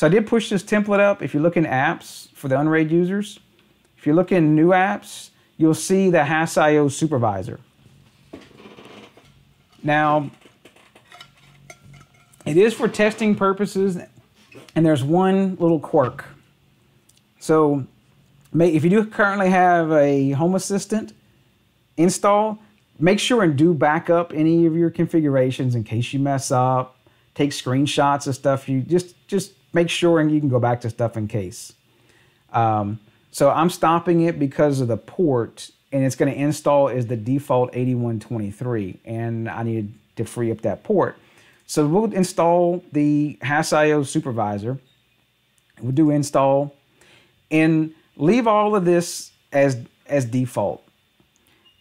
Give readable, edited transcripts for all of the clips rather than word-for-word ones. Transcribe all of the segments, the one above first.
So I did push this template up. If you look in apps for the Unraid users, if you look in new apps, you'll see the HashIO supervisor. Now, it is for testing purposes, and there's one little quirk. So if you do currently have a Home Assistant install, make sure and do backup any of your configurations in case you mess up. Take screenshots of stuff. You just make sure and you can go back to stuff in case. So I'm stopping it because of the port, and it's going to install as the default 8123, and I needed to free up that port. So we'll install the HashIO supervisor. We'll do install and leave all of this as default.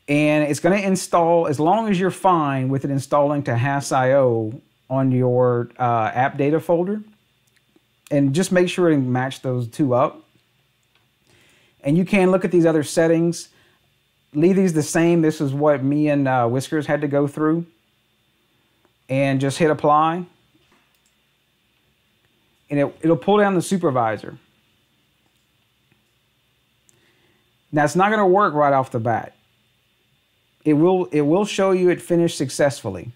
And it's going to install as long as you're fine with it installing to HashIO on your app data folder. And just make sure and match those two up. And you can look at these other settings. Leave these the same. This is what me and Whiskers had to go through. And just hit apply. And it'll pull down the supervisor. Now, it's not going to work right off the bat. It will show you it finished successfully.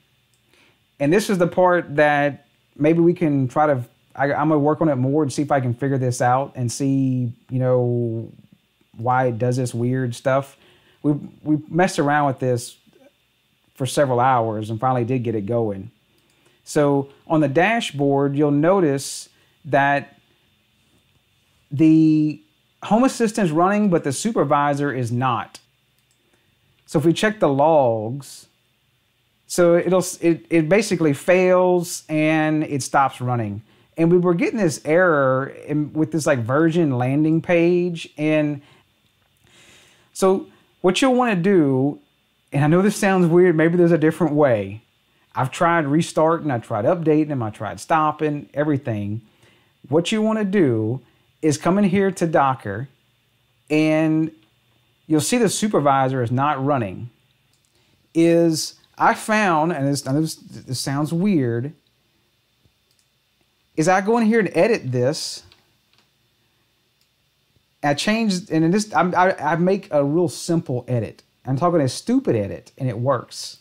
And this is the part that maybe we can try to... I'm going to work on it more and see if I can figure this out and see, you know, why it does this weird stuff. We messed around with this for several hours and finally did get it going. So on the dashboard, you'll notice that the Home Assistant's running, but the supervisor is not. So if we check the logs, so it basically fails and it stops running. And we were getting this error with this like virgin landing page. And so what you'll want to do, and I know this sounds weird, maybe there's a different way. I've tried restarting, I tried updating them, I tried stopping, everything. What you want to do is come in here to Docker, and you'll see the supervisor is not running. I found, and this sounds weird, is I go in here and edit this. I change, and in this, I make a real simple edit. I'm talking a stupid edit, and it works.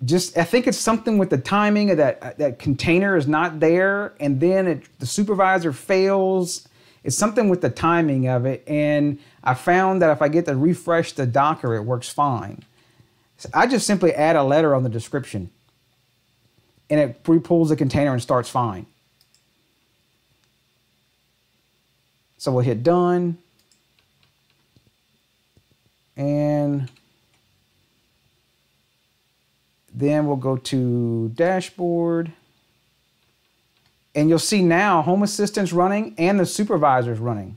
I think it's something with the timing of that container is not there, and then the supervisor fails. It's something with the timing of it, and I found that if I get to refresh the Docker, it works fine. So I just simply add a letter on the description, and it pre-pulls the container and starts fine. So we'll hit done. And then we'll go to dashboard. And you'll see now Home Assistant's running and the supervisor's running.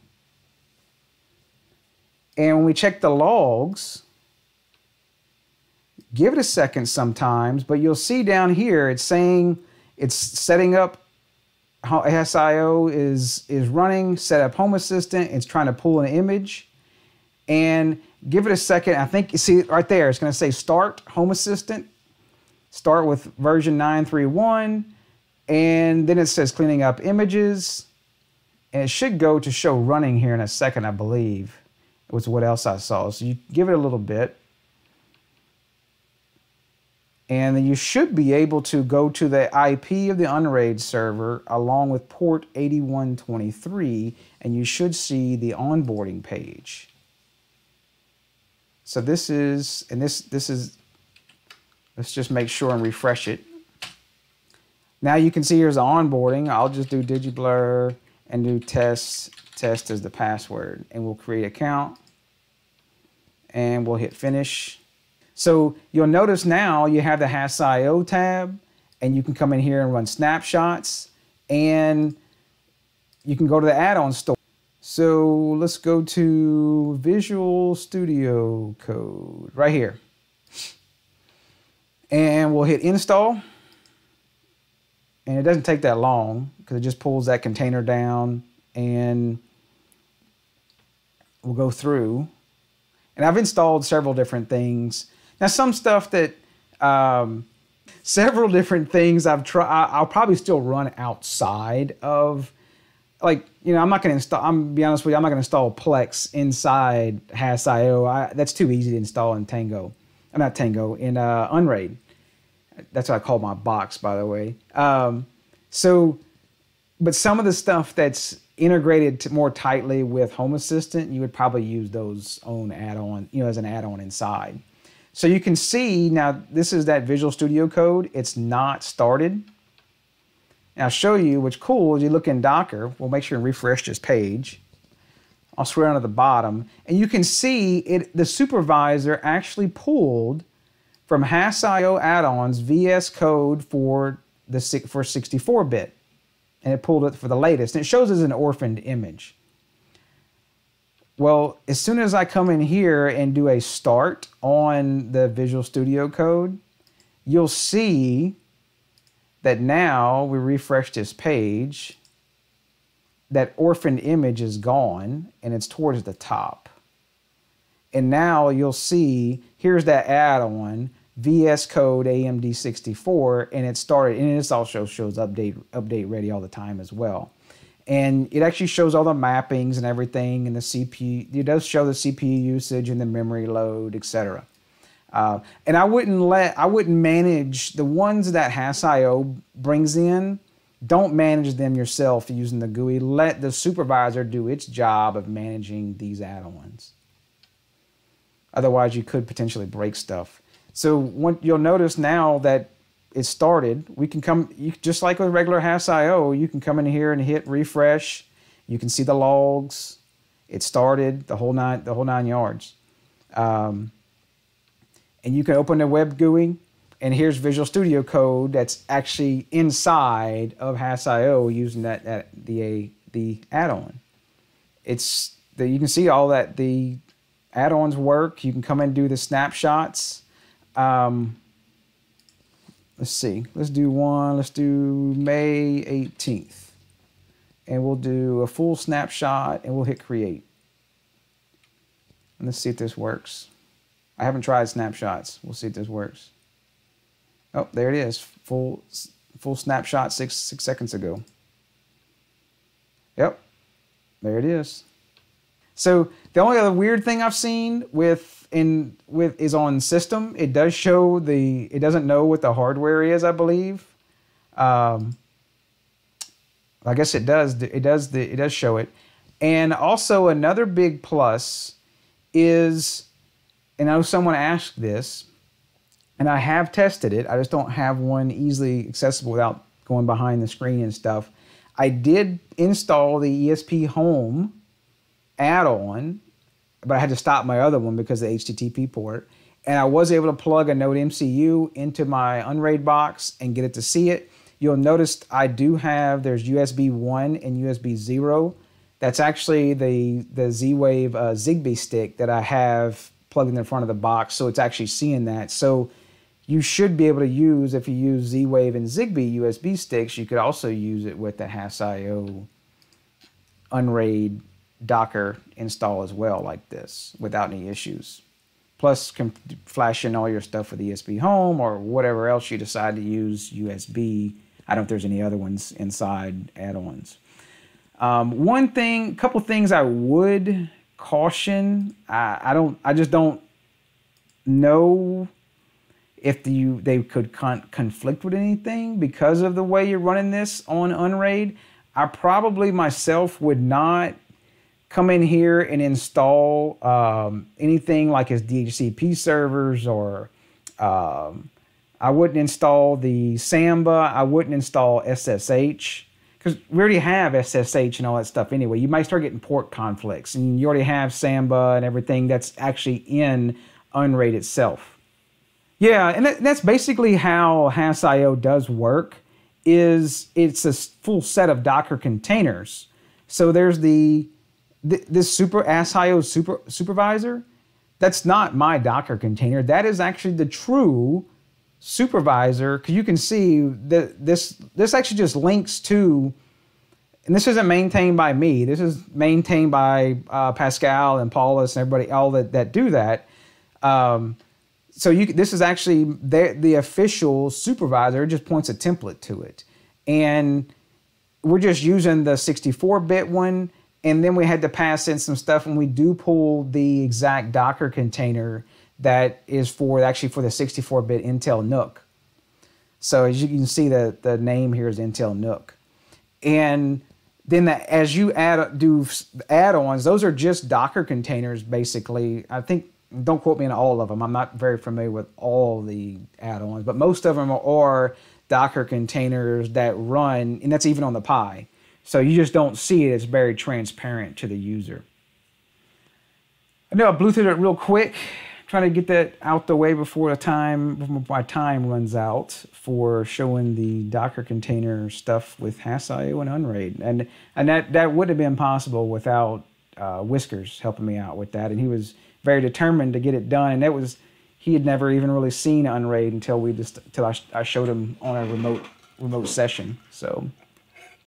And when we check the logs, give it a second sometimes, but you'll see down here it's saying it's setting up HashIO is running, set up Home Assistant, it's trying to pull an image. And give it a second. I think you see right there, it's going to say start Home Assistant, start with version 9.3.1, and then it says cleaning up images. And it should go to show running here in a second, I believe. It was what else I saw. So you give it a little bit. And then you should be able to go to the IP of the Unraid server along with port 8123, and you should see the onboarding page. So this is, and this is, let's just make sure and refresh it. Now you can see here's the onboarding. I'll just do Digiblur and do test. Test is the password, and we'll create account, and we'll hit finish. So you'll notice now you have the HashIO tab, and you can come in here and run snapshots, and you can go to the add-on store. So let's go to Visual Studio Code right here. And we'll hit install. And it doesn't take that long because it just pulls that container down, and we'll go through. And I've installed several different things. Now, some stuff that several different things I've tried. I'll probably still run outside of, like, you know, I'm not going to install, I'm going to be honest with you, I'm not going to install Plex inside Hass.io. That's too easy to install in Tango. I'm not Tango, in Unraid. That's what I call my box, by the way. But some of the stuff that's integrated more tightly with Home Assistant, you would probably use those own add-on, you know, as an add-on inside. So you can see now, this is that Visual Studio Code. It's not started. And I'll show you what's cool is you look in Docker. We'll make sure and refresh this page. I'll scroll down to the bottom, and you can see it. The supervisor actually pulled from Hass.io add-ons VS Code for 64-bit, and it pulled it for the latest. And it shows as an orphaned image. Well, as soon as I come in here and do a start on the Visual Studio Code, you'll see that now we refresh this page, that orphaned image is gone and it's towards the top. And now you'll see, here's that add-on, VS Code AMD64, and it started, and it also shows update ready all the time as well. And it actually shows all the mappings and everything, and the CPU. It does show the CPU usage and the memory load, etc. And I wouldn't manage the ones that Hass.io brings in. Don't manage them yourself using the GUI. Let the supervisor do its job of managing these add-ons. Otherwise, you could potentially break stuff. So you'll notice now that it started, we can come, just like with regular Hass.io, you can come in here and hit refresh. You can see the logs. It started, the whole nine yards. And you can open the web GUI, and here's Visual Studio Code that's actually inside of Hass.io using the add-on. You can see all that, the add-ons work. You can come and do the snapshots. Let's see, let's do May 18th. And we'll do a full snapshot and we'll hit create. And let's see if this works. I haven't tried snapshots. We'll see if this works. Oh, there it is, full snapshot six seconds ago. Yep, there it is. So the only other weird thing I've seen is on system. It does show it doesn't know what the hardware is, I believe. I guess it does show it. And also another big plus is, and I know someone asked this, and I have tested it. I just don't have one easily accessible without going behind the screen and stuff. I did install the ESP Home add-on, but I had to stop my other one because of the HTTP port, and I was able to plug a Node MCU into my Unraid box and get it to see it. You'll notice I do have, there's USB 1 and USB 0. That's actually the Z-Wave Zigbee stick that I have plugged in the front of the box, so it's actually seeing that. So you should be able to use, if you use Z-Wave and Zigbee USB sticks, you could also use it with the Hass.io Unraid Docker install as well, like this, without any issues. Plus, can flash in all your stuff with ESP Home or whatever else you decide to use USB. I don't know if there's any other ones inside add-ons. Couple things I would caution. I just don't know if they could conflict with anything because of the way you're running this on Unraid. I probably myself would not come in here and install anything like his DHCP servers, or I wouldn't install the Samba. I wouldn't install SSH, because we already have SSH and all that stuff anyway. You might start getting port conflicts, and you already have Samba and everything that's actually in Unraid itself. Yeah, and that's basically how Hass.io does work. Is it's a full set of Docker containers. So there's this Hass.io supervisor, that's not my Docker container. That is actually the true supervisor, because you can see that this actually just links to, and this isn't maintained by me. This is maintained by Pascal and Paulus and everybody, all that do that. So you, this is actually the official supervisor just points a template to it. And we're just using the 64-bit one. And then we had to pass in some stuff when we do pull the exact Docker container that is for actually for the 64-bit Intel Nook. So as you can see, the name here is Intel Nook. And then the, as you do add-ons, those are just Docker containers, basically. I think, don't quote me on all of them. I'm not very familiar with all the add-ons, but most of them are Docker containers that run, and that's even on the Pi. So you just don't see it. It's very transparent to the user. I know I blew through that real quick, trying to get that out the way before the time, before my time runs out for showing the Docker container stuff with Hass.io and Unraid. And that wouldn't have been possible without Whiskers helping me out with that. And he was very determined to get it done. And that was, he had never even really seen Unraid until I showed him on a remote session. So.